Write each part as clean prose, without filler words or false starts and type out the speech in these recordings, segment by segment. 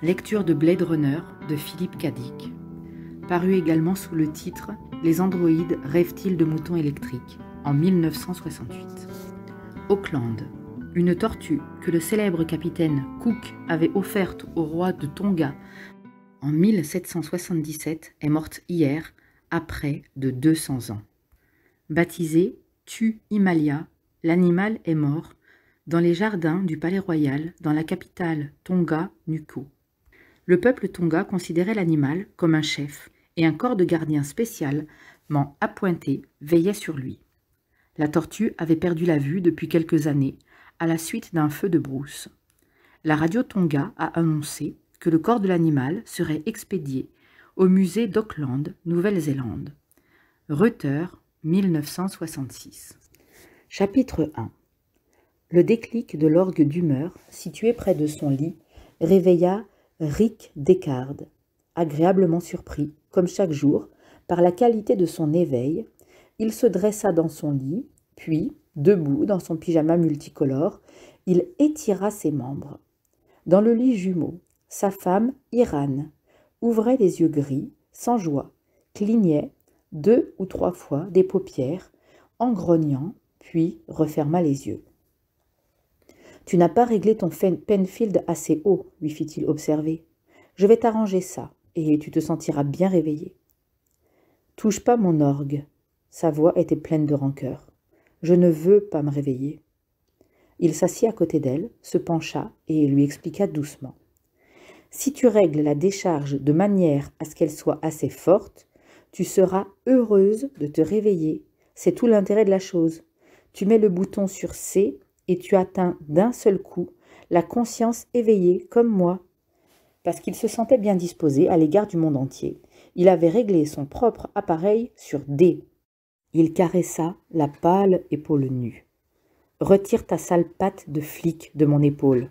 Lecture de Blade Runner de Philip K. Dick, paru également sous le titre « Les androïdes rêvent-ils de moutons électriques ?» en 1968. Auckland, une tortue que le célèbre capitaine Cook avait offerte au roi de Tonga en 1777 est morte hier, à près de 200 ans. Baptisé Tu'imalia, l'animal est mort dans les jardins du palais royal dans la capitale Tonga Nuku. Le peuple Tonga considérait l'animal comme un chef et un corps de gardien spécialement appointé veillait sur lui. La tortue avait perdu la vue depuis quelques années à la suite d'un feu de brousse. La radio Tonga a annoncé que le corps de l'animal serait expédié au musée d'Auckland, Nouvelle-Zélande. Reuters, 1966. Chapitre 1. Le déclic de l'orgue d'humeur, situé près de son lit, réveilla Rick Deckard, agréablement surpris, comme chaque jour, par la qualité de son éveil. Il se dressa dans son lit, puis, debout dans son pyjama multicolore, il étira ses membres. Dans le lit jumeau, sa femme, Iran, ouvrait les yeux gris, sans joie, clignait 2 ou 3 fois des paupières, en grognant, puis referma les yeux. « Tu n'as pas réglé ton Penfield assez haut, » lui fit-il observer. « Je vais t'arranger ça, et tu te sentiras bien réveillé. »« Touche pas mon orgue. » Sa voix était pleine de rancœur. « Je ne veux pas me réveiller. » Il s'assit à côté d'elle, se pencha et lui expliqua doucement. « Si tu règles la décharge de manière à ce qu'elle soit assez forte, tu seras heureuse de te réveiller. C'est tout l'intérêt de la chose. Tu mets le bouton sur C et tu atteins d'un seul coup la conscience éveillée, comme moi. » Parce qu'il se sentait bien disposé à l'égard du monde entier, il avait réglé son propre appareil sur D. Il caressa la pâle épaule nue. « Retire ta sale patte de flic de mon épaule. »«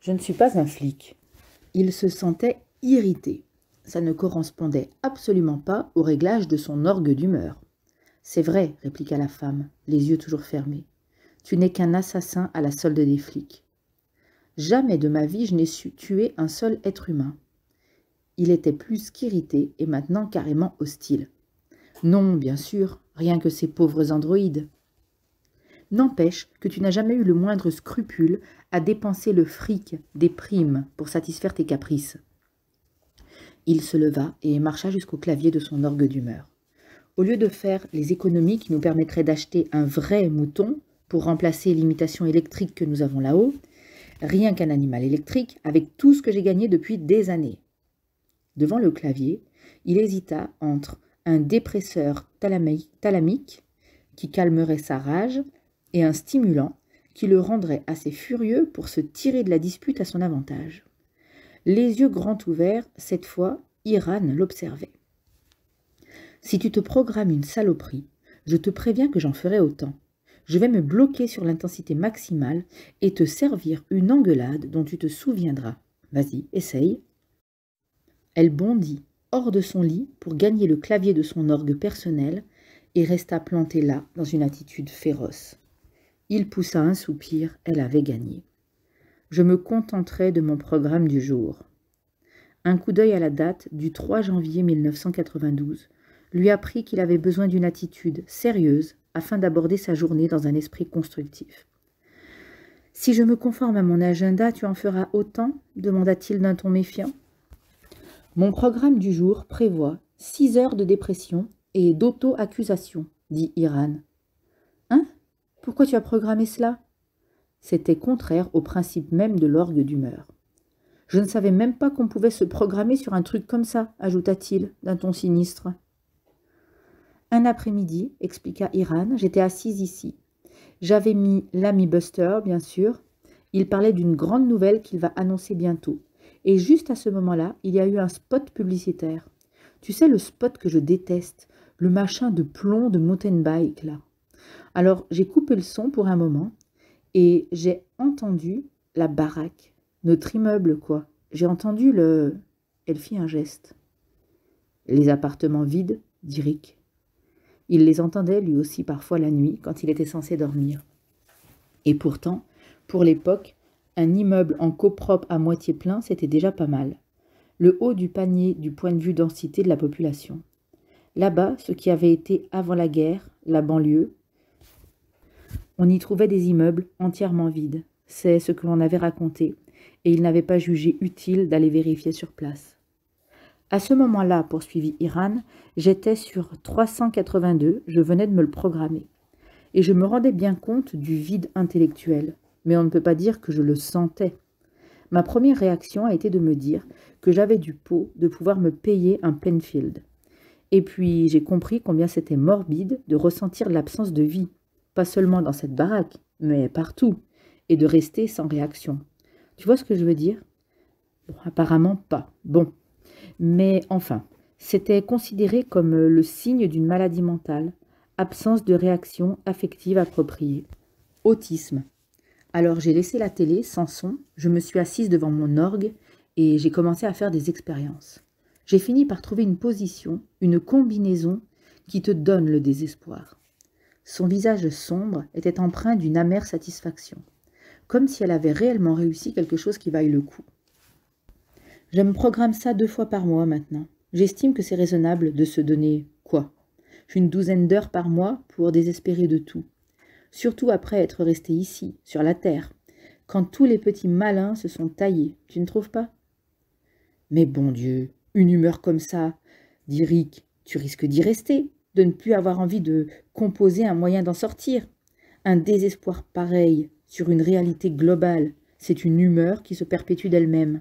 Je ne suis pas un flic. » Il se sentait irrité. Ça ne correspondait absolument pas au réglage de son orgue d'humeur. « C'est vrai, » répliqua la femme, les yeux toujours fermés. « Tu n'es qu'un assassin à la solde des flics. »« Jamais de ma vie je n'ai su tuer un seul être humain. » Il était plus qu'irrité et maintenant carrément hostile. « Non, bien sûr, rien que ces pauvres androïdes. »« N'empêche que tu n'as jamais eu le moindre scrupule à dépenser le fric des primes pour satisfaire tes caprices. » Il se leva et marcha jusqu'au clavier de son orgue d'humeur. Au lieu de faire les économies qui nous permettraient d'acheter un vrai mouton pour remplacer l'imitation électrique que nous avons là-haut, rien qu'un animal électrique avec tout ce que j'ai gagné depuis des années. Devant le clavier, il hésita entre un dépresseur thalamique qui calmerait sa rage et un stimulant qui le rendrait assez furieux pour se tirer de la dispute à son avantage. Les yeux grands ouverts, cette fois, Iran l'observait. « Si tu te programmes une saloperie, je te préviens que j'en ferai autant. Je vais me bloquer sur l'intensité maximale et te servir une engueulade dont tu te souviendras. Vas-y, essaye. » Elle bondit hors de son lit pour gagner le clavier de son orgue personnel et resta plantée là dans une attitude féroce. Il poussa un soupir, elle avait gagné. Je me contenterai de mon programme du jour. Un coup d'œil à la date du 3 janvier 1992 lui apprit qu'il avait besoin d'une attitude sérieuse afin d'aborder sa journée dans un esprit constructif. « Si je me conforme à mon agenda, tu en feras autant ?» demanda-t-il d'un ton méfiant. « Mon programme du jour prévoit 6 heures de dépression et d'auto-accusation, » dit Iran. « Hein? Pourquoi tu as programmé cela ? » C'était contraire au principe même de l'orgue d'humeur. « Je ne savais même pas qu'on pouvait se programmer sur un truc comme ça, » ajouta-t-il, d'un ton sinistre. « Un après-midi, » expliqua Iran, « j'étais assise ici. J'avais mis l'ami Buster, bien sûr. Il parlait d'une grande nouvelle qu'il va annoncer bientôt. Et juste à ce moment-là, il y a eu un spot publicitaire. Tu sais, le spot que je déteste, le machin de plomb de Mountibank, là. Alors, j'ai coupé le son pour un moment. Et j'ai entendu la baraque, notre immeuble, quoi. J'ai entendu le... » Elle fit un geste. « Les appartements vides, » dit Rick. Il les entendait lui aussi parfois la nuit, quand il était censé dormir. Et pourtant, pour l'époque, Un immeuble en coprop à moitié plein, c'était déjà pas mal. Le haut du panier du point de vue densité de la population. Là-bas, ce qui avait été avant la guerre, la banlieue, on y trouvait des immeubles entièrement vides. C'est ce que l'on avait raconté, et il n'avait pas jugé utile d'aller vérifier sur place. À ce moment-là, poursuivit Iran, j'étais sur 382, je venais de me le programmer. Et je me rendais bien compte du vide intellectuel, mais on ne peut pas dire que je le sentais. Ma première réaction a été de me dire que j'avais du pot de pouvoir me payer un Penfield. Et puis j'ai compris combien c'était morbide de ressentir l'absence de vie, pas seulement dans cette baraque, mais partout, et de rester sans réaction. Tu vois ce que je veux dire? Bon, apparemment pas. Bon. Mais enfin, c'était considéré comme le signe d'une maladie mentale, absence de réaction affective appropriée. Autisme. Alors j'ai laissé la télé sans son, je me suis assise devant mon orgue et j'ai commencé à faire des expériences. J'ai fini par trouver une position, une combinaison qui te donne le désespoir. Son visage sombre était empreint d'une amère satisfaction, comme si elle avait réellement réussi quelque chose qui vaille le coup. Je me programme ça 2 fois par mois maintenant. J'estime que c'est raisonnable de se donner quoi? Une douzaine d'heures par mois pour désespérer de tout. Surtout après être resté ici, sur la terre, quand tous les petits malins se sont taillés, tu ne trouves pas? Mais bon Dieu, une humeur comme ça, dit Rick, tu risques d'y rester, de ne plus avoir envie de composer un moyen d'en sortir. Un désespoir pareil sur une réalité globale, c'est une humeur qui se perpétue d'elle-même.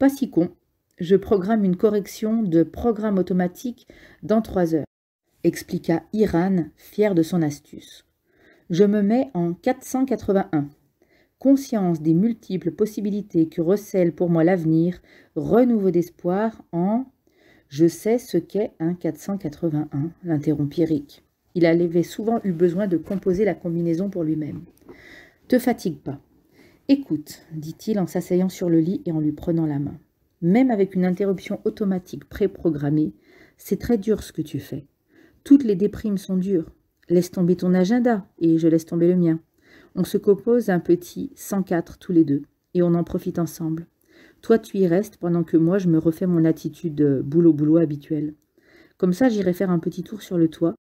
Pas si con, je programme une correction de programme automatique dans 3 heures, expliqua Iran, fier de son astuce. Je me mets en 481. Conscience des multiples possibilités que recèle pour moi l'avenir, renouveau d'espoir en... Je sais ce qu'est un 481, l'interrompit Rick. Il avait souvent eu besoin de composer la combinaison pour lui-même. Te fatigue pas. Écoute, dit-il en s'asseyant sur le lit et en lui prenant la main. Même avec une interruption automatique préprogrammée, c'est très dur ce que tu fais. Toutes les déprimes sont dures. Laisse tomber ton agenda et je laisse tomber le mien. On se compose un petit 104 tous les deux et on en profite ensemble. Toi, tu y restes pendant que moi, je me refais mon attitude boulot-boulot habituelle. Comme ça, j'irai faire un petit tour sur le toit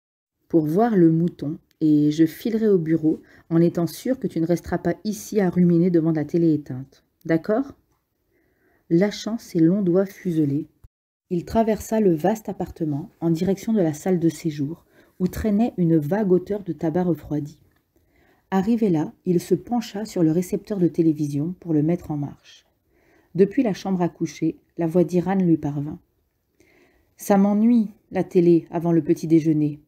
pour voir le mouton. Et je filerai au bureau en étant sûre que tu ne resteras pas ici à ruminer devant la télé éteinte. D'accord ? Lâchant ses longs doigts fuselés, il traversa le vaste appartement en direction de la salle de séjour où traînait une vague odeur de tabac refroidi. Arrivé là, il se pencha sur le récepteur de télévision pour le mettre en marche. Depuis la chambre à coucher, la voix d'Iran lui parvint. « Ça m'ennuie, la télé, avant le petit déjeuner. »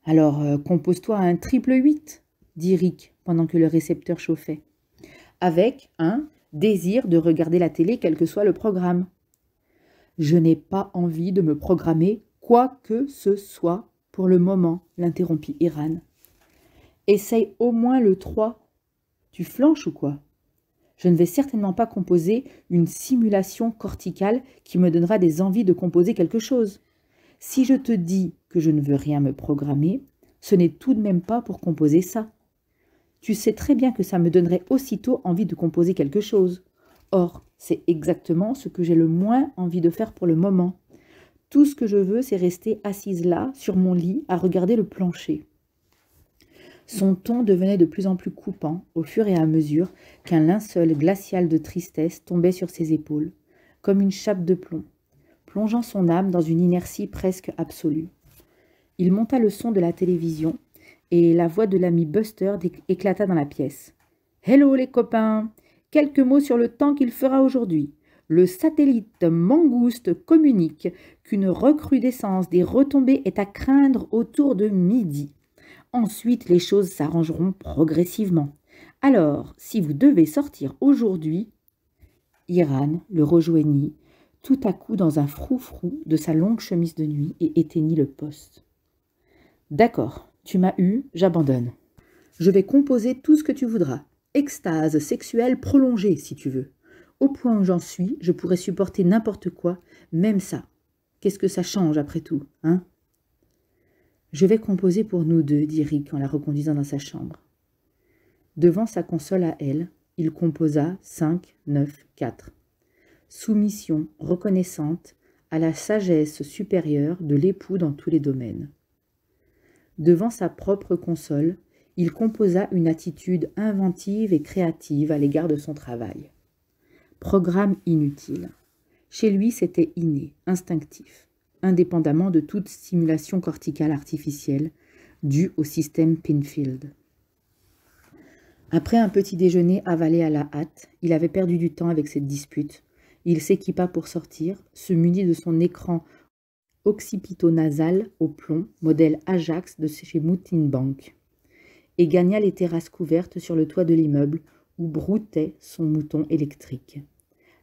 « Alors, compose-toi un 888, dit Rick, pendant que le récepteur chauffait, avec un désir de regarder la télé quel que soit le programme. « Je n'ai pas envie de me programmer quoi que ce soit pour le moment, l'interrompit Iran. « Essaye au moins le 3. Tu flanches ou quoi? Je ne vais certainement pas composer une simulation corticale qui me donnera des envies de composer quelque chose. Si je te dis que je ne veux rien me programmer, ce n'est tout de même pas pour composer ça. Tu sais très bien que ça me donnerait aussitôt envie de composer quelque chose. Or, c'est exactement ce que j'ai le moins envie de faire pour le moment. Tout ce que je veux, c'est rester assise là, sur mon lit, à regarder le plancher. » Son ton devenait de plus en plus coupant au fur et à mesure qu'un linceul glacial de tristesse tombait sur ses épaules, comme une chape de plomb, plongeant son âme dans une inertie presque absolue. Il monta le son de la télévision et la voix de l'ami Buster éclata dans la pièce. « Hello les copains! Quelques mots sur le temps qu'il fera aujourd'hui. Le satellite Mangouste communique qu'une recrudescence des retombées est à craindre autour de midi. Ensuite, les choses s'arrangeront progressivement. Alors, si vous devez sortir aujourd'hui... » Iran le rejoignit tout à coup dans un frou-frou de sa longue chemise de nuit et éteignit le poste. « D'accord, tu m'as eu, j'abandonne. Je vais composer tout ce que tu voudras. Extase sexuelle prolongée, si tu veux. Au point où j'en suis, je pourrais supporter n'importe quoi, même ça. Qu'est-ce que ça change après tout, hein ?»« Je vais composer pour nous deux, » dit Rick en la reconduisant dans sa chambre. « Devant sa console à elle, il composa 5, 9, 4. Soumission reconnaissante à la sagesse supérieure de l'époux dans tous les domaines. Devant sa propre console, il composa une attitude inventive et créative à l'égard de son travail. Programme inutile. Chez lui, c'était inné, instinctif, indépendamment de toute stimulation corticale artificielle due au système Penfield. Après un petit déjeuner avalé à la hâte, il avait perdu du temps avec cette dispute. Il s'équipa pour sortir, se munit de son écran occipito-nasal au plomb, modèle Ajax de chez Mountibank, et gagna les terrasses couvertes sur le toit de l'immeuble où broutait son mouton électrique.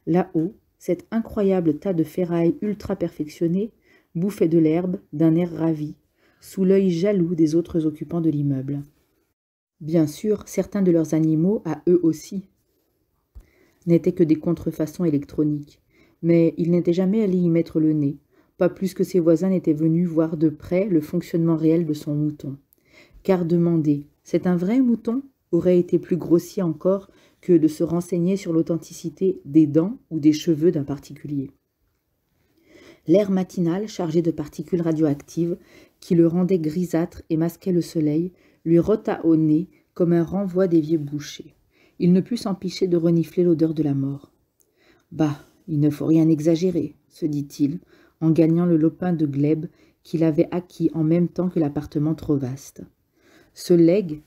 Là-haut, cet incroyable tas de ferraille ultra-perfectionné bouffait de l'herbe d'un air ravi, sous l'œil jaloux des autres occupants de l'immeuble. Bien sûr, certains de leurs animaux, à eux aussi, n'étaient que des contrefaçons électroniques, mais ils n'étaient jamais allés y mettre le nez, pas plus que ses voisins n'étaient venus voir de près le fonctionnement réel de son mouton. Car demander « c'est un vrai mouton ?» aurait été plus grossier encore que de se renseigner sur l'authenticité des dents ou des cheveux d'un particulier. L'air matinal, chargé de particules radioactives, qui le rendait grisâtre et masquait le soleil, lui rotta au nez comme un renvoi d'évier bouché. Il ne put s'empêcher de renifler l'odeur de la mort. « Bah, il ne faut rien exagérer, » se dit-il, en gagnant le lopin de glèbe qu'il avait acquis en même temps que l'appartement trop vaste. Ce legs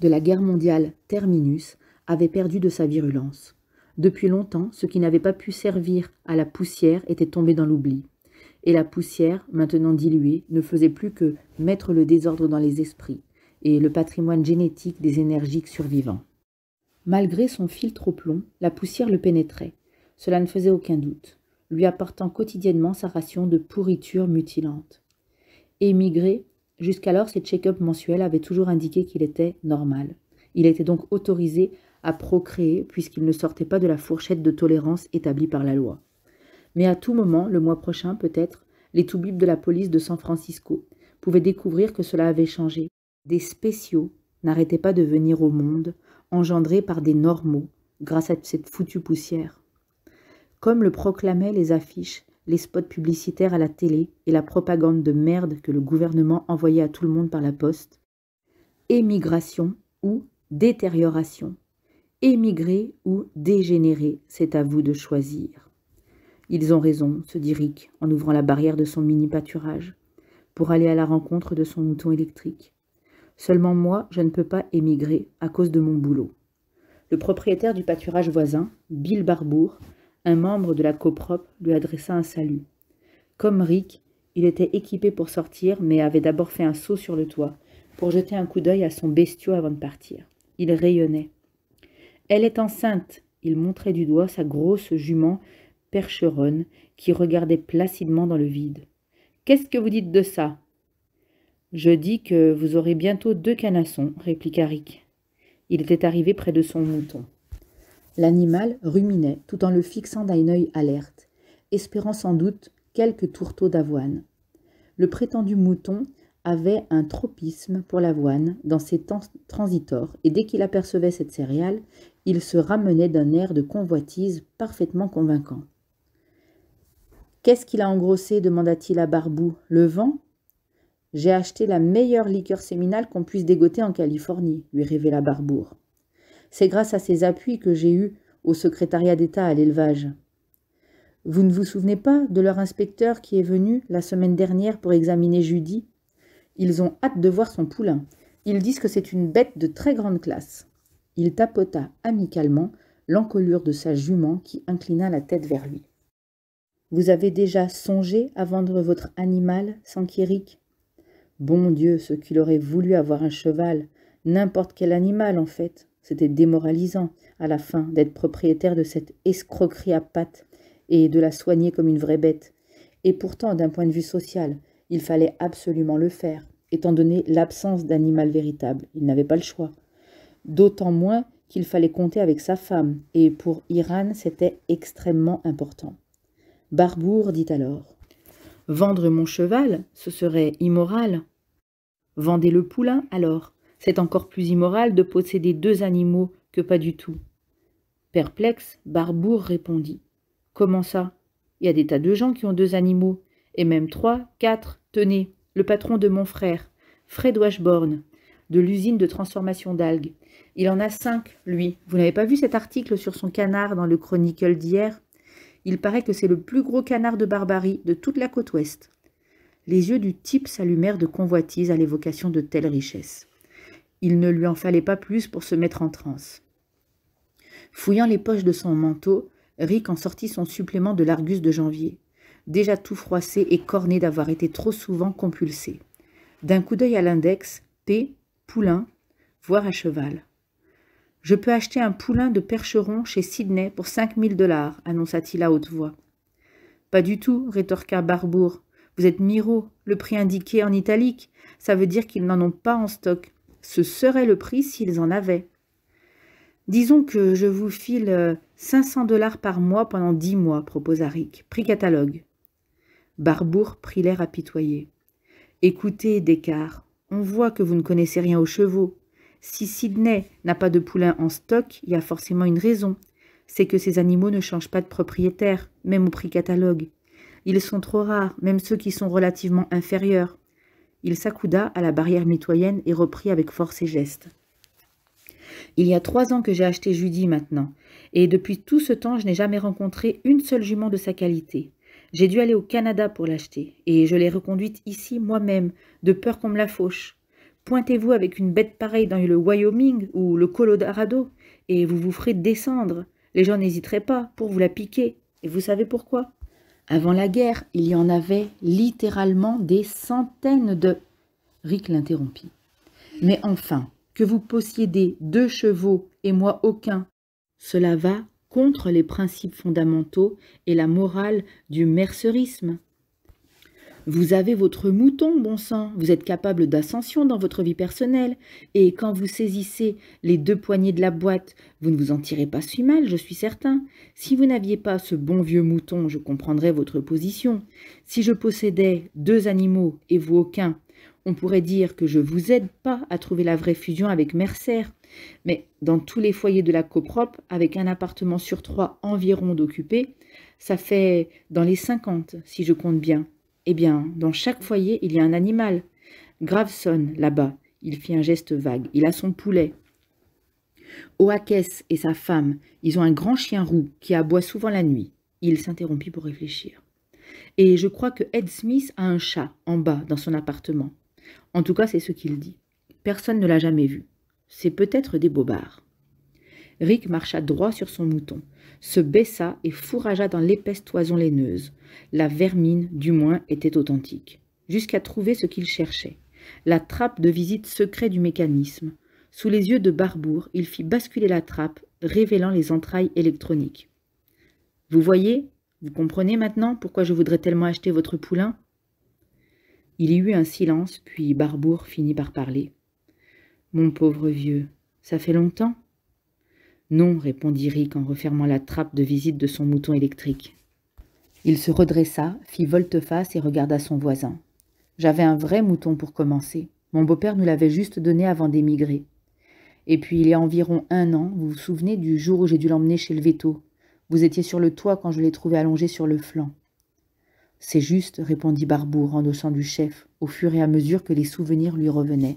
de la guerre mondiale terminus avait perdu de sa virulence. Depuis longtemps, ce qui n'avait pas pu servir à la poussière était tombé dans l'oubli. Et la poussière, maintenant diluée, ne faisait plus que mettre le désordre dans les esprits et le patrimoine génétique des énergiques survivants. Malgré son filtre au plomb, la poussière le pénétrait. Cela ne faisait aucun doute, lui apportant quotidiennement sa ration de pourriture mutilante. Émigré, jusqu'alors ses check-ups mensuels avaient toujours indiqué qu'il était normal. Il était donc autorisé à procréer puisqu'il ne sortait pas de la fourchette de tolérance établie par la loi. Mais à tout moment, le mois prochain peut-être, les toubibs de la police de San Francisco pouvaient découvrir que cela avait changé. Des spéciaux n'arrêtaient pas de venir au monde, engendrés par des normaux, grâce à cette foutue poussière. Comme le proclamaient les affiches, les spots publicitaires à la télé et la propagande de merde que le gouvernement envoyait à tout le monde par la poste, émigration ou détérioration, émigrer ou dégénérer, c'est à vous de choisir. Ils ont raison, se dit Rick, en ouvrant la barrière de son mini-pâturage, pour aller à la rencontre de son mouton électrique. Seulement moi, je ne peux pas émigrer à cause de mon boulot. Le propriétaire du pâturage voisin, Bill Barbour, un membre de la coprop, lui adressa un salut. Comme Rick, il était équipé pour sortir, mais avait d'abord fait un saut sur le toit, pour jeter un coup d'œil à son bestiau avant de partir. Il rayonnait. « Elle est enceinte !» Il montrait du doigt sa grosse jument percheronne qui regardait placidement dans le vide. « Qu'est-ce que vous dites de ça ?»« Je dis que vous aurez bientôt 2 canassons, » répliqua Rick. Il était arrivé près de son mouton. L'animal ruminait tout en le fixant d'un œil alerte, espérant sans doute quelques tourteaux d'avoine. Le prétendu mouton avait un tropisme pour l'avoine dans ses temps transitors, et dès qu'il apercevait cette céréale, il se ramenait d'un air de convoitise parfaitement convaincant. « Qu'est-ce qu'il a engrossé ?» demanda-t-il à Barbou. « Le vent ?»« J'ai acheté la meilleure liqueur séminale qu'on puisse dégoter en Californie, » lui révéla Barbour. C'est grâce à ces appuis que j'ai eu au secrétariat d'État à l'élevage. Vous ne vous souvenez pas de leur inspecteur qui est venu la semaine dernière pour examiner Judy? Ils ont hâte de voir son poulain. Ils disent que c'est une bête de très grande classe. Il tapota amicalement l'encolure de sa jument qui inclina la tête vers lui. Vous avez déjà songé à vendre votre animal, s'enquérit? Bon Dieu, ce qu'il aurait voulu avoir un cheval, n'importe quel animal en fait. C'était démoralisant, à la fin, d'être propriétaire de cette escroquerie à pattes et de la soigner comme une vraie bête. Et pourtant, d'un point de vue social, il fallait absolument le faire, étant donné l'absence d'animal véritable. Il n'avait pas le choix. D'autant moins qu'il fallait compter avec sa femme, et pour Iran, c'était extrêmement important. Barbour dit alors, « Vendre mon cheval, ce serait immoral. Vendez le poulain, alors. » « C'est encore plus immoral de posséder deux animaux que pas du tout. Perplexe, Barbour répondit. Comment ça? Il y a des tas de gens qui ont deux animaux, et même trois, quatre. Tenez, le patron de mon frère, Fred Washburn, de l'usine de transformation d'algues. Il en a 5, lui. Vous n'avez pas vu cet article sur son canard dans le Chronicle d'hier? Il paraît que c'est le plus gros canard de barbarie de toute la côte ouest. Les yeux du type s'allumèrent de convoitise à l'évocation de telles richesses. Il ne lui en fallait pas plus pour se mettre en transe. Fouillant les poches de son manteau, Rick en sortit son supplément de l'Argus de janvier, déjà tout froissé et corné d'avoir été trop souvent compulsé. D'un coup d'œil à l'index, P, poulain, voire à cheval. « Je peux acheter un poulain de percheron chez Sydney pour 5 000 $, annonça-t-il à haute voix. « Pas du tout, rétorqua Barbour. Vous êtes miraud, le prix indiqué en italique, ça veut dire qu'ils n'en ont pas en stock. Ce serait le prix s'ils en avaient. » « Disons que je vous file 500 $ par mois pendant 10 mois, proposa Rick. Prix catalogue. » Barbour prit l'air apitoyé. « Écoutez, Descartes, on voit que vous ne connaissez rien aux chevaux. Si Sydney n'a pas de poulain en stock, il y a forcément une raison. C'est que ces animaux ne changent pas de propriétaire, même au prix catalogue. Ils sont trop rares, même ceux qui sont relativement inférieurs. » Il s'accouda à la barrière mitoyenne et reprit avec force et geste. Il y a 3 ans que j'ai acheté Judy maintenant, et depuis tout ce temps, je n'ai jamais rencontré une seule jument de sa qualité. J'ai dû aller au Canada pour l'acheter, et je l'ai reconduite ici moi-même, de peur qu'on me la fauche. Pointez-vous avec une bête pareille dans le Wyoming ou le Colorado, et vous vous ferez descendre. Les gens n'hésiteraient pas pour vous la piquer, et vous savez pourquoi? Avant la guerre, il y en avait littéralement des centaines de... Rick l'interrompit. Mais enfin... que vous possédiez 2 chevaux et moi aucun. Cela va contre les principes fondamentaux et la morale du mercerisme. Vous avez votre mouton, bon sang, vous êtes capable d'ascension dans votre vie personnelle, et quand vous saisissez les 2 poignées de la boîte, vous ne vous en tirez pas si mal, je suis certain. Si vous n'aviez pas ce bon vieux mouton, je comprendrais votre position. Si je possédais 2 animaux et vous aucun, on pourrait dire que je ne vous aide pas à trouver la vraie fusion avec Mercer, mais dans tous les foyers de la coprop, avec un appartement sur 3 environ d'occupés, ça fait dans les 50, si je compte bien. Eh bien, dans chaque foyer, il y a un animal. Graveson, là-bas, il fit un geste vague, il a son poulet. Oakes et sa femme, ils ont un grand chien roux qui aboie souvent la nuit. Il s'interrompit pour réfléchir. Et je crois que Ed Smith a un chat en bas dans son appartement. En tout cas, c'est ce qu'il dit. Personne ne l'a jamais vu. C'est peut-être des bobards. Rick marcha droit sur son mouton, se baissa et fourragea dans l'épaisse toison laineuse. La vermine, du moins, était authentique, jusqu'à trouver ce qu'il cherchait, la trappe de visite secret du mécanisme. Sous les yeux de Barbour, il fit basculer la trappe, révélant les entrailles électroniques. « Vous voyez, vous comprenez maintenant pourquoi je voudrais tellement acheter votre poulain ?» Il y eut un silence, puis Barbour finit par parler. « Mon pauvre vieux, ça fait longtemps ?»« Non, » répondit Rick en refermant la trappe de visite de son mouton électrique. Il se redressa, fit volte-face et regarda son voisin. « J'avais un vrai mouton pour commencer. Mon beau-père nous l'avait juste donné avant d'émigrer. Et puis, il y a environ 1 an, vous vous souvenez du jour où j'ai dû l'emmener chez le véto. Vous étiez sur le toit quand je l'ai trouvé allongé sur le flanc. » « C'est juste, » répondit Barbour en haussant du chef, au fur et à mesure que les souvenirs lui revenaient.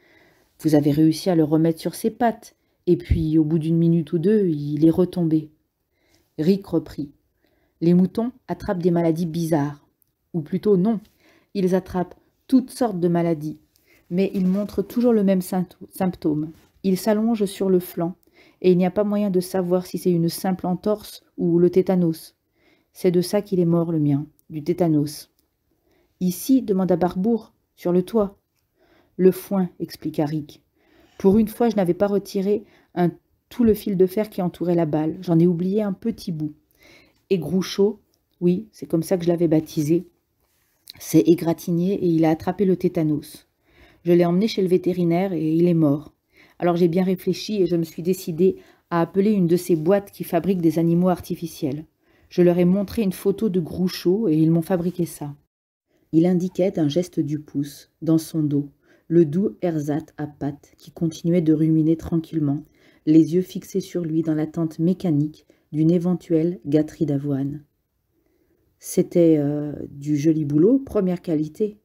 « Vous avez réussi à le remettre sur ses pattes, et puis, au bout d'1 minute ou 2, il est retombé. » Rick reprit. « Les moutons attrapent des maladies bizarres. Ou plutôt non, ils attrapent toutes sortes de maladies, mais ils montrent toujours le même symptôme. Ils s'allongent sur le flanc, et il n'y a pas moyen de savoir si c'est une simple entorse ou le tétanos. C'est de ça qu'il est mort, le mien. » Du tétanos. « Ici ?» demanda Barbour. « Sur le toit. »« Le foin » expliqua Rick. « Pour une fois, je n'avais pas retiré tout le fil de fer qui entourait la balle. J'en ai oublié un petit bout. Et Groucho, oui, c'est comme ça que je l'avais baptisé, s'est égratigné et il a attrapé le tétanos. Je l'ai emmené chez le vétérinaire et il est mort. Alors j'ai bien réfléchi et je me suis décidé à appeler une de ces boîtes qui fabriquent des animaux artificiels. Je leur ai montré une photo de Groucho et ils m'ont fabriqué ça. » Il indiquait d'un geste du pouce, dans son dos, le doux ersatz à pattes qui continuait de ruminer tranquillement, les yeux fixés sur lui dans l'attente mécanique d'une éventuelle gâterie d'avoine. C'était du joli boulot, première qualité.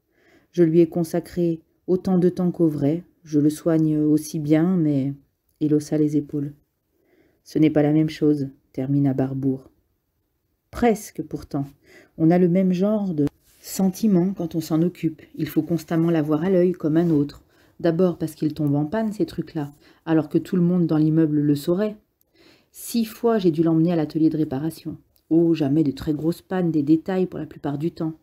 Je lui ai consacré autant de temps qu'au vrai, je le soigne aussi bien, mais... Il haussa les épaules. « Ce n'est pas la même chose, » termina Barbour. « Presque, pourtant. On a le même genre de sentiment quand on s'en occupe. Il faut constamment l'avoir à l'œil comme un autre. D'abord parce qu'ils tombent en panne, ces trucs-là, alors que tout le monde dans l'immeuble le saurait. 6 fois, j'ai dû l'emmener à l'atelier de réparation. Oh, jamais de très grosses pannes, des détails pour la plupart du temps.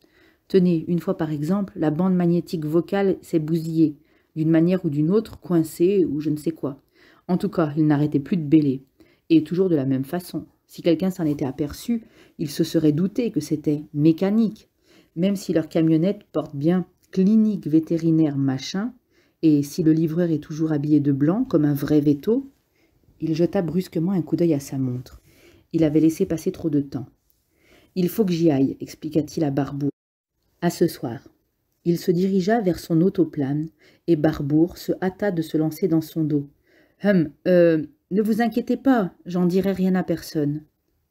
Tenez, une fois par exemple, la bande magnétique vocale s'est bousillée, d'une manière ou d'une autre, coincée ou je ne sais quoi. En tout cas, il n'arrêtait plus de bêler, et toujours de la même façon. Si quelqu'un s'en était aperçu, il se serait douté que c'était mécanique. Même si leur camionnette porte bien « clinique vétérinaire machin », et si le livreur est toujours habillé de blanc, comme un vrai véto, il jeta brusquement un coup d'œil à sa montre. Il avait laissé passer trop de temps. « Il faut que j'y aille », expliqua-t-il à Barbour. « À ce soir. » Il se dirigea vers son autoplane, et Barbour se hâta de se lancer dans son dos. « ne vous inquiétez pas, j'en dirai rien à personne. »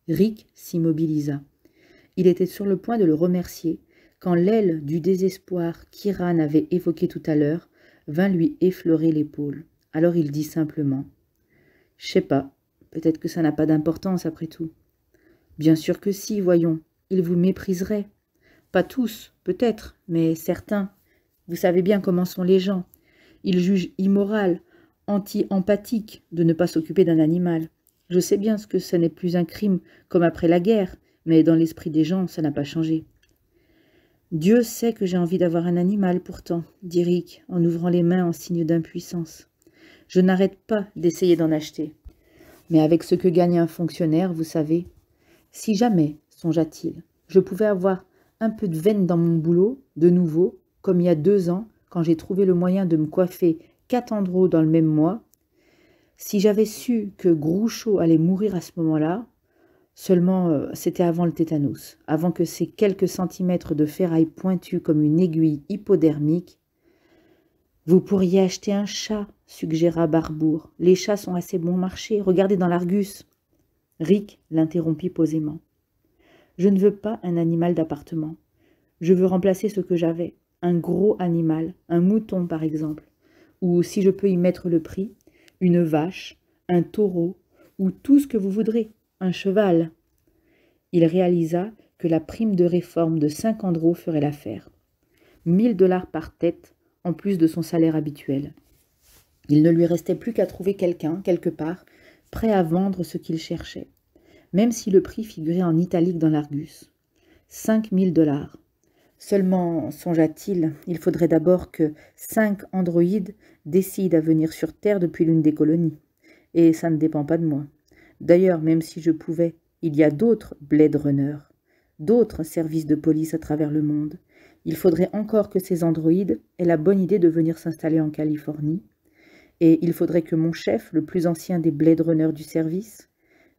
Rick s'immobilisa. Il était sur le point de le remercier, quand l'aile du désespoir qu'Iran avait évoqué tout à l'heure vint lui effleurer l'épaule. Alors il dit simplement « Je sais pas, peut-être que ça n'a pas d'importance après tout. »« Bien sûr que si, voyons, ils vous mépriseraient. Pas tous, peut-être, mais certains. Vous savez bien comment sont les gens. Ils jugent immoral. Anti-empathique de ne pas s'occuper d'un animal. Je sais bien ce que ce n'est plus un crime comme après la guerre, mais dans l'esprit des gens, ça n'a pas changé. « Dieu sait que j'ai envie d'avoir un animal pourtant, » dit Rick en ouvrant les mains en signe d'impuissance. « Je n'arrête pas d'essayer d'en acheter. Mais avec ce que gagne un fonctionnaire, vous savez. Si jamais, songea-t-il, je pouvais avoir un peu de veine dans mon boulot, de nouveau, comme il y a 2 ans, quand j'ai trouvé le moyen de me coiffer 4 endroits dans le même mois, si j'avais su que Groucho allait mourir à ce moment-là, seulement c'était avant le tétanos, avant que ces quelques centimètres de ferraille pointue comme une aiguille hypodermique. « Vous pourriez acheter un chat, » suggéra Barbour. « Les chats sont assez bon marché, regardez dans l'Argus. » Rick l'interrompit posément. « Je ne veux pas un animal d'appartement. Je veux remplacer ce que j'avais, un gros animal, un mouton par exemple. Ou, si je peux y mettre le prix, une vache, un taureau, ou tout ce que vous voudrez, un cheval. » Il réalisa que la prime de réforme de 5 andros ferait l'affaire. 1000 dollars par tête, en plus de son salaire habituel. Il ne lui restait plus qu'à trouver quelqu'un, quelque part, prêt à vendre ce qu'il cherchait, même si le prix figurait en italique dans l'Argus. 5000 dollars. Seulement, songea-t-il, il faudrait d'abord que 5 androïdes décident à venir sur Terre depuis l'une des colonies. Et ça ne dépend pas de moi. D'ailleurs, même si je pouvais, il y a d'autres Blade Runner, d'autres services de police à travers le monde. Il faudrait encore que ces androïdes aient la bonne idée de venir s'installer en Californie. Et il faudrait que mon chef, le plus ancien des Blade Runner du service,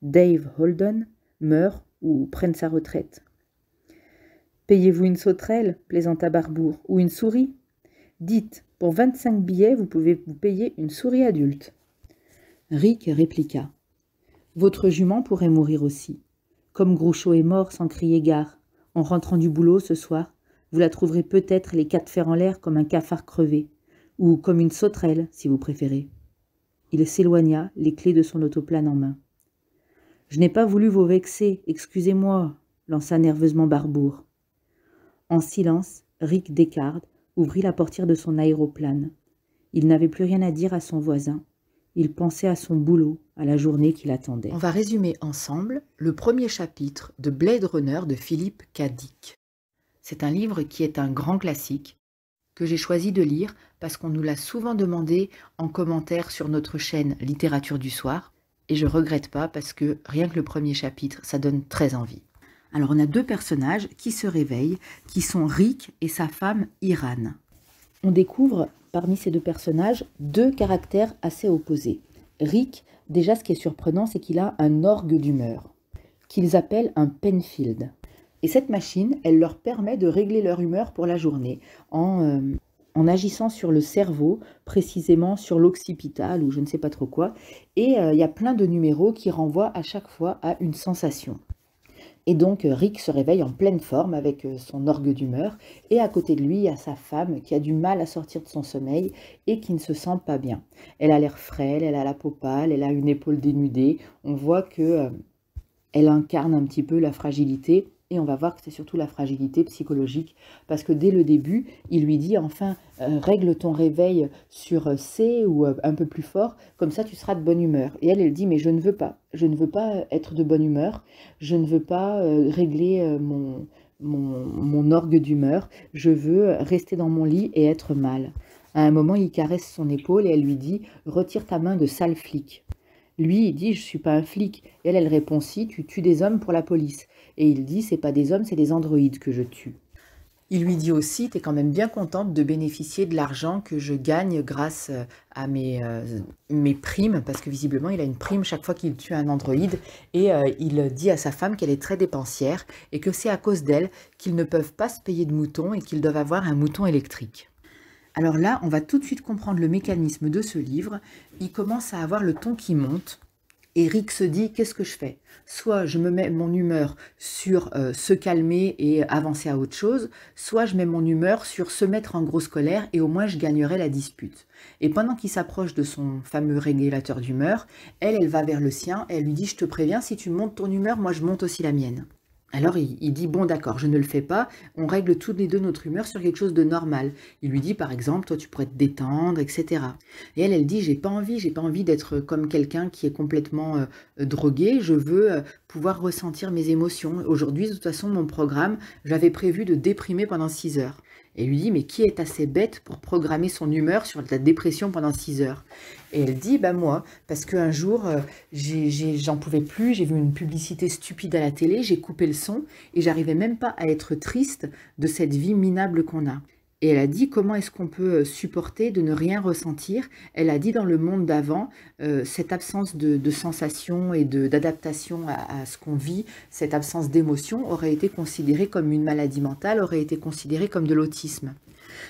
Dave Holden, meure ou prenne sa retraite. « Payez-vous une sauterelle, » plaisanta Barbour, « ou une souris ? Dites, pour 25 billets, vous pouvez vous payer une souris adulte. » Rick répliqua. « Votre jument pourrait mourir aussi. Comme Groucho est mort sans crier gare, en rentrant du boulot ce soir, vous la trouverez peut-être les 4 fers en l'air comme un cafard crevé, ou comme une sauterelle, si vous préférez. » Il s'éloigna, les clés de son autoplane en main. « Je n'ai pas voulu vous vexer, excusez-moi, » lança nerveusement Barbour. En silence, Rick Deckard ouvrit la portière de son aéroplane. Il n'avait plus rien à dire à son voisin. Il pensait à son boulot, à la journée qui l'attendait. On va résumer ensemble le premier chapitre de Blade Runner de Philip K. Dick. C'est un livre qui est un grand classique, que j'ai choisi de lire parce qu'on nous l'a souvent demandé en commentaire sur notre chaîne Littérature du Soir, et je regrette pas parce que rien que le premier chapitre, ça donne très envie. Alors, on a 2 personnages qui se réveillent, qui sont Rick et sa femme Iran. On découvre, parmi ces 2 personnages, 2 caractères assez opposés. Rick, déjà, ce qui est surprenant, c'est qu'il a un orgue d'humeur, qu'ils appellent un Penfield. Et cette machine, elle leur permet de régler leur humeur pour la journée, en en agissant sur le cerveau, précisément sur l'occipital ou je ne sais pas trop quoi. Et il y a plein de numéros qui renvoient à chaque fois à une sensation. Et donc Rick se réveille en pleine forme avec son orgue d'humeur et à côté de lui, il y a sa femme qui a du mal à sortir de son sommeil et qui ne se sent pas bien. Elle a l'air frêle, elle a la peau pâle, elle a une épaule dénudée. On voit qu'elle incarne un petit peu la fragilité. Et on va voir que c'est surtout la fragilité psychologique, parce que dès le début, il lui dit « Enfin, règle ton réveil sur C ou un peu plus fort, comme ça tu seras de bonne humeur. » Et elle, elle dit « Mais je ne veux pas. Je ne veux pas être de bonne humeur. Je ne veux pas régler mon orgue d'humeur. Je veux rester dans mon lit et être mal. » À un moment, il caresse son épaule et elle lui dit « Retire ta main de sale flic. » Lui, il dit « Je ne suis pas un flic. » Et elle, elle répond « Si, tu tues des hommes pour la police. » Et il dit « C'est pas des hommes, c'est des androïdes que je tue. » Il lui dit aussi « T'es quand même bien contente de bénéficier de l'argent que je gagne grâce à mes primes. » Parce que visiblement, il a une prime chaque fois qu'il tue un androïde. Et il dit à sa femme qu'elle est très dépensière et que c'est à cause d'elle qu'ils ne peuvent pas se payer de moutons et qu'ils doivent avoir un mouton électrique. Alors là, on va tout de suite comprendre le mécanisme de ce livre. Il commence à avoir le ton qui monte. Et Rick se dit, qu'est-ce que je fais? Soit je me mets mon humeur sur se calmer et avancer à autre chose, soit je mets mon humeur sur se mettre en grosse colère et au moins je gagnerai la dispute. Et pendant qu'il s'approche de son fameux régulateur d'humeur, elle va vers le sien, elle lui dit, je te préviens, si tu montes ton humeur, moi je monte aussi la mienne. Alors il dit, bon d'accord, je ne le fais pas, on règle toutes les deux notre humeur sur quelque chose de normal. Il lui dit par exemple, toi tu pourrais te détendre, etc. Et elle dit, j'ai pas envie d'être comme quelqu'un qui est complètement drogué, je veux pouvoir ressentir mes émotions. Aujourd'hui, de toute façon, mon programme, j'avais prévu de déprimer pendant 6 heures. Et lui dit, mais qui est assez bête pour programmer son humeur sur la dépression pendant 6 heures? Et elle dit, bah moi, parce qu'un jour, j'en pouvais plus, j'ai vu une publicité stupide à la télé, j'ai coupé le son et j'arrivais même pas à être triste de cette vie minable qu'on a. Et elle a dit, comment est-ce qu'on peut supporter de ne rien ressentir? Elle a dit, dans le monde d'avant, cette absence de sensation et d'adaptation à ce qu'on vit, cette absence d'émotion aurait été considérée comme une maladie mentale, aurait été considérée comme de l'autisme.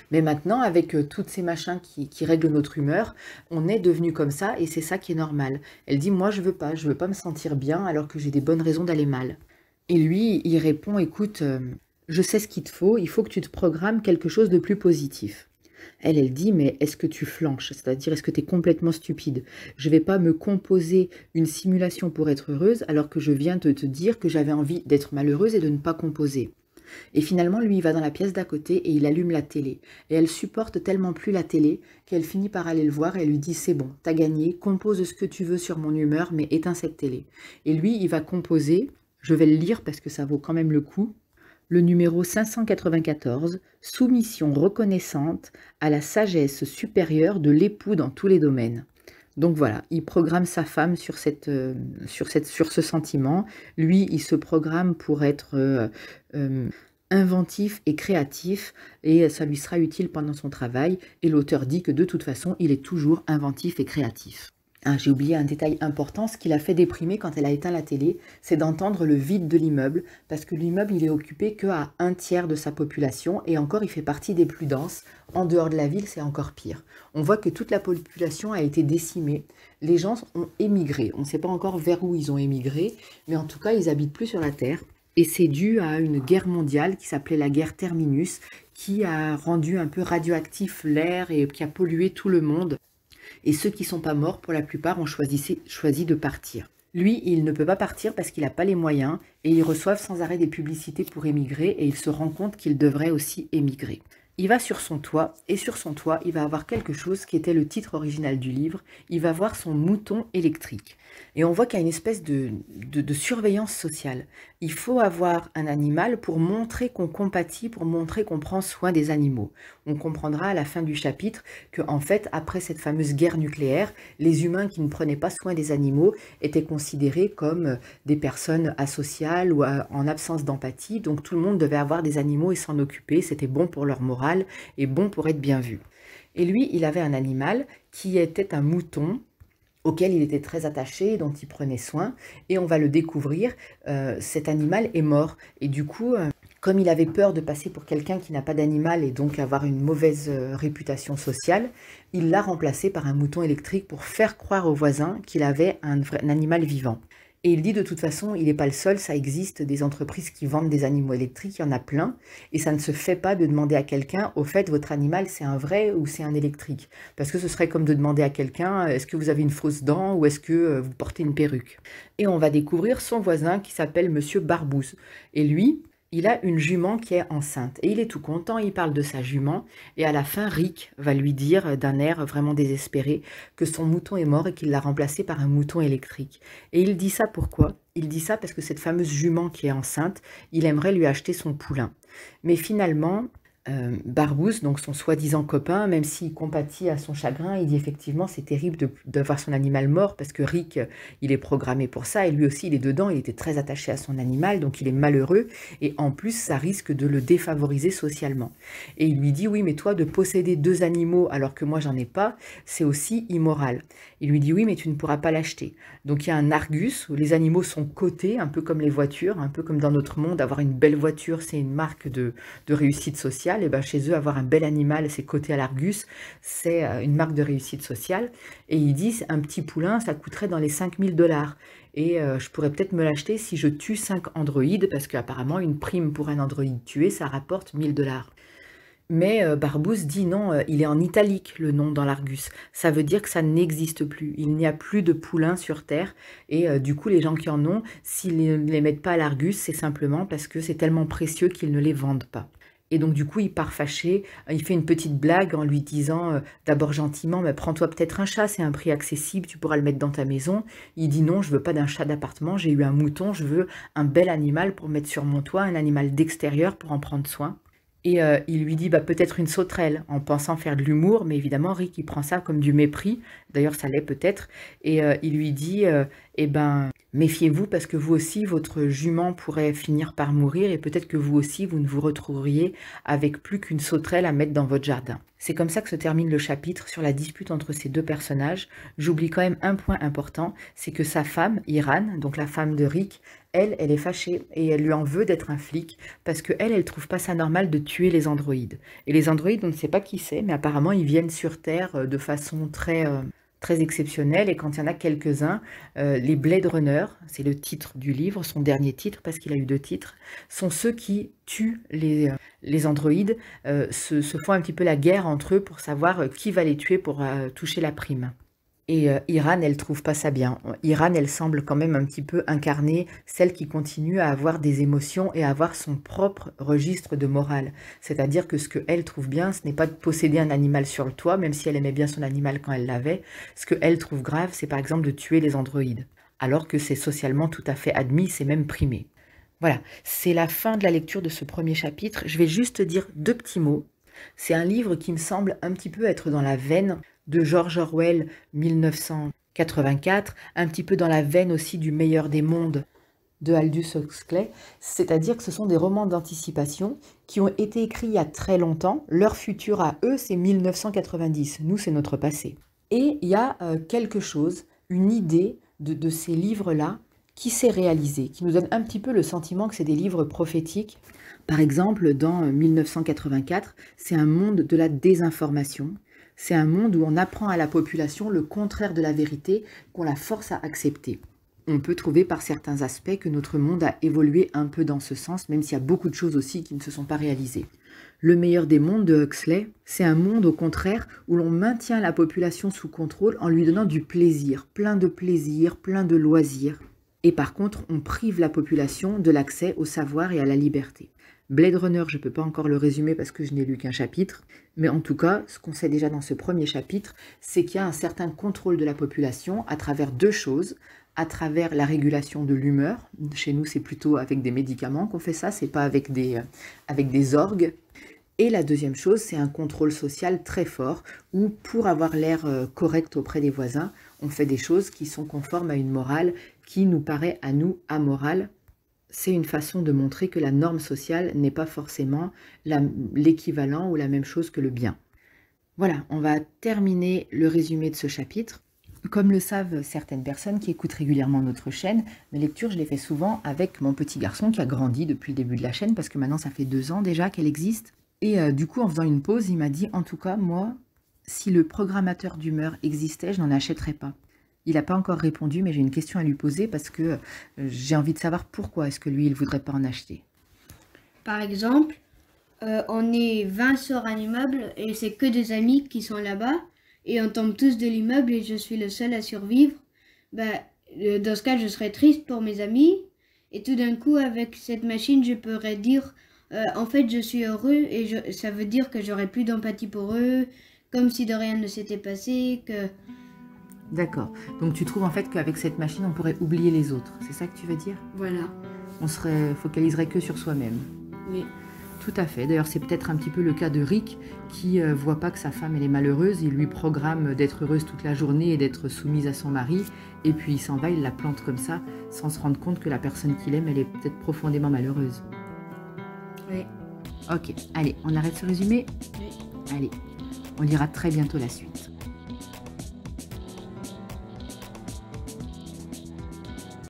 Mais maintenant, avec toutes ces machins qui règlent notre humeur, on est devenu comme ça et c'est ça qui est normal. Elle dit, moi je veux pas me sentir bien alors que j'ai des bonnes raisons d'aller mal. Et lui, il répond, écoute... je sais ce qu'il te faut, il faut que tu te programmes quelque chose de plus positif. Elle dit, mais est-ce que tu flanches? C'est-à-dire, est-ce que tu es complètement stupide? Je ne vais pas me composer une simulation pour être heureuse, alors que je viens de te dire que j'avais envie d'être malheureuse et de ne pas composer. Et finalement, lui, il va dans la pièce d'à côté et il allume la télé. Et elle supporte tellement plus la télé qu'elle finit par aller le voir et elle lui dit, c'est bon, t'as gagné, compose ce que tu veux sur mon humeur, mais éteins cette télé. Et lui, il va composer, je vais le lire parce que ça vaut quand même le coup, le numéro 594, soumission reconnaissante à la sagesse supérieure de l'époux dans tous les domaines. Donc voilà, il programme sa femme sur ce sentiment. Lui, il se programme pour être inventif et créatif, et ça lui sera utile pendant son travail. Et l'auteur dit que de toute façon, il est toujours inventif et créatif. Ah, j'ai oublié un détail important, ce qui l'a fait déprimer quand elle a éteint la télé, c'est d'entendre le vide de l'immeuble, parce que l'immeuble il est occupé qu'à 1/3 de sa population, et encore il fait partie des plus denses, en dehors de la ville c'est encore pire. On voit que toute la population a été décimée, les gens ont émigré, on ne sait pas encore vers où ils ont émigré, mais en tout cas ils n'habitent plus sur la terre, et c'est dû à une guerre mondiale qui s'appelait la guerre Terminus, qui a rendu un peu radioactif l'air et qui a pollué tout le monde. Et ceux qui ne sont pas morts, pour la plupart, ont choisi de partir. Lui, il ne peut pas partir parce qu'il n'a pas les moyens et ils reçoivent sans arrêt des publicités pour émigrer et il se rend compte qu'il devrait aussi émigrer. Il va sur son toit et sur son toit, il va avoir quelque chose qui était le titre original du livre. Il va voir son mouton électrique. Et on voit qu'il y a une espèce de surveillance sociale. Il faut avoir un animal pour montrer qu'on compatit, pour montrer qu'on prend soin des animaux. On comprendra à la fin du chapitre que, en fait, après cette fameuse guerre nucléaire, les humains qui ne prenaient pas soin des animaux étaient considérés comme des personnes asociales ou en absence d'empathie. Donc tout le monde devait avoir des animaux et s'en occuper. C'était bon pour leur morale et bon pour être bien vu. Et lui, il avait un animal qui était un mouton, auquel il était très attaché, dont il prenait soin, et on va le découvrir, cet animal est mort. Et du coup, comme il avait peur de passer pour quelqu'un qui n'a pas d'animal et donc avoir une mauvaise réputation sociale, il l'a remplacé par un mouton électrique pour faire croire aux voisins qu'il avait un animal vivant. Et il dit de toute façon, il n'est pas le seul, ça existe des entreprises qui vendent des animaux électriques, il y en a plein, et ça ne se fait pas de demander à quelqu'un, au fait, votre animal, c'est un vrai ou c'est un électrique? Parce que ce serait comme de demander à quelqu'un, est-ce que vous avez une fausse dent ou est-ce que vous portez une perruque? Et on va découvrir son voisin qui s'appelle Monsieur Barbouze. Et lui, il a une jument qui est enceinte. Et il est tout content, il parle de sa jument, et à la fin, Rick va lui dire, d'un air vraiment désespéré, que son mouton est mort et qu'il l'a remplacé par un mouton électrique. Et il dit ça pourquoi? Il dit ça parce que cette fameuse jument qui est enceinte, il aimerait lui acheter son poulain. Mais finalement, Barbouze, donc son soi-disant copain, même s'il compatit à son chagrin, il dit effectivement c'est terrible d'avoir son animal mort parce que Rick, il est programmé pour ça et lui aussi il est dedans, il était très attaché à son animal, donc il est malheureux et en plus ça risque de le défavoriser socialement. Et il lui dit oui mais toi de posséder deux animaux alors que moi j'en ai pas, c'est aussi immoral. Il lui dit oui mais tu ne pourras pas l'acheter. Donc il y a un Argus où les animaux sont cotés, un peu comme les voitures, un peu comme dans notre monde, avoir une belle voiture c'est une marque de réussite sociale. Et ben chez eux, avoir un bel animal, c'est coté à l'Argus, c'est une marque de réussite sociale. Et ils disent, un petit poulain, ça coûterait dans les 5000 $. Et je pourrais peut-être me l'acheter si je tue 5 androïdes, parce qu'apparemment, une prime pour un androïde tué, ça rapporte 1000 $. Mais Barbouze dit non, il est en italique le nom dans l'Argus. Ça veut dire que ça n'existe plus. Il n'y a plus de poulains sur Terre. Et du coup, les gens qui en ont, s'ils ne les mettent pas à l'Argus, c'est simplement parce que c'est tellement précieux qu'ils ne les vendent pas. Et donc du coup, il part fâché, il fait une petite blague en lui disant d'abord gentiment, mais prends-toi peut-être un chat, c'est un prix accessible, tu pourras le mettre dans ta maison. Il dit non, je veux pas d'un chat d'appartement, j'ai eu un mouton, je veux un bel animal pour mettre sur mon toit, un animal d'extérieur pour en prendre soin. Et il lui dit bah, peut-être une sauterelle, en pensant faire de l'humour, mais évidemment Rick il prend ça comme du mépris, d'ailleurs ça l'est peut-être, et il lui dit eh ben méfiez-vous parce que vous aussi votre jument pourrait finir par mourir et peut-être que vous aussi vous ne vous retrouveriez avec plus qu'une sauterelle à mettre dans votre jardin. C'est comme ça que se termine le chapitre sur la dispute entre ces deux personnages. J'oublie quand même un point important, c'est que sa femme, Iran, donc la femme de Rick, elle est fâchée et elle lui en veut d'être un flic parce qu'elle trouve pas ça normal de tuer les androïdes. Et les androïdes, on ne sait pas qui c'est, mais apparemment ils viennent sur Terre de façon très exceptionnelle et quand il y en a quelques-uns, les Blade Runner, c'est le titre du livre, son dernier titre parce qu'il a eu 2 titres, sont ceux qui tuent les androïdes, se font un petit peu la guerre entre eux pour savoir qui va les tuer pour toucher la prime. Et Iran, elle trouve pas ça bien. Iran, elle semble quand même un petit peu incarner celle qui continue à avoir des émotions et à avoir son propre registre de morale. C'est-à-dire que ce qu'elle trouve bien, ce n'est pas de posséder un animal sur le toit, même si elle aimait bien son animal quand elle l'avait. Ce qu'elle trouve grave, c'est par exemple de tuer les androïdes. Alors que c'est socialement tout à fait admis, c'est même primé. Voilà, c'est la fin de la lecture de ce premier chapitre. Je vais juste dire 2 petits mots. C'est un livre qui me semble un petit peu être dans la veine de George Orwell 1984, un petit peu dans la veine aussi du meilleur des mondes de Aldous Huxley, c'est-à-dire que ce sont des romans d'anticipation qui ont été écrits il y a très longtemps, leur futur à eux c'est 1990, nous c'est notre passé. Et il y a quelque chose, une idée de ces livres-là qui s'est réalisée, qui nous donne un petit peu le sentiment que c'est des livres prophétiques. Par exemple, dans 1984, c'est un monde de la désinformation. C'est un monde où on apprend à la population le contraire de la vérité, qu'on la force à accepter. On peut trouver par certains aspects que notre monde a évolué un peu dans ce sens, même s'il y a beaucoup de choses aussi qui ne se sont pas réalisées. Le meilleur des mondes de Huxley, c'est un monde au contraire où l'on maintient la population sous contrôle en lui donnant du plaisir, plein de loisirs. Et par contre, on prive la population de l'accès au savoir et à la liberté. Blade Runner, je ne peux pas encore le résumer parce que je n'ai lu qu'un chapitre, mais en tout cas, ce qu'on sait déjà dans ce premier chapitre, c'est qu'il y a un certain contrôle de la population à travers 2 choses, à travers la régulation de l'humeur, chez nous c'est plutôt avec des médicaments qu'on fait ça, c'est pas avec des orgues, et la deuxième chose, c'est un contrôle social très fort, où pour avoir l'air correct auprès des voisins, on fait des choses qui sont conformes à une morale qui nous paraît à nous amorale. C'est une façon de montrer que la norme sociale n'est pas forcément l'équivalent ou la même chose que le bien. Voilà, on va terminer le résumé de ce chapitre. Comme le savent certaines personnes qui écoutent régulièrement notre chaîne, mes lectures, je les fais souvent avec mon petit garçon qui a grandi depuis le début de la chaîne, parce que maintenant ça fait 2 ans déjà qu'elle existe. Et du coup, en faisant une pause, il m'a dit « En tout cas, moi, si le programmateur d'humeur existait, je n'en achèterais pas ». Il n'a pas encore répondu, mais j'ai une question à lui poser parce que j'ai envie de savoir pourquoi est-ce que lui, il ne voudrait pas en acheter. Par exemple, on est 20 sœurs à l'immeuble et c'est que des amis qui sont là-bas. Et on tombe tous de l'immeuble et je suis le seul à survivre, dans ce cas, je serais triste pour mes amis. Et tout d'un coup, avec cette machine, je pourrais dire, en fait, je suis heureux et ça veut dire que j'aurais plus d'empathie pour eux, comme si de rien ne s'était passé, que... D'accord. Donc tu trouves en fait qu'avec cette machine, on pourrait oublier les autres. C'est ça que tu veux dire? Voilà. On se focaliserait que sur soi-même. Oui. Tout à fait. D'ailleurs, c'est peut-être un petit peu le cas de Rick qui ne voit pas que sa femme elle est malheureuse. Il lui programme d'être heureuse toute la journée et d'être soumise à son mari. Et puis il s'en va, il la plante comme ça, sans se rendre compte que la personne qu'il aime, elle est peut-être profondément malheureuse. Oui. Ok. Allez, on arrête ce résumé? Oui. Allez, on lira très bientôt la suite.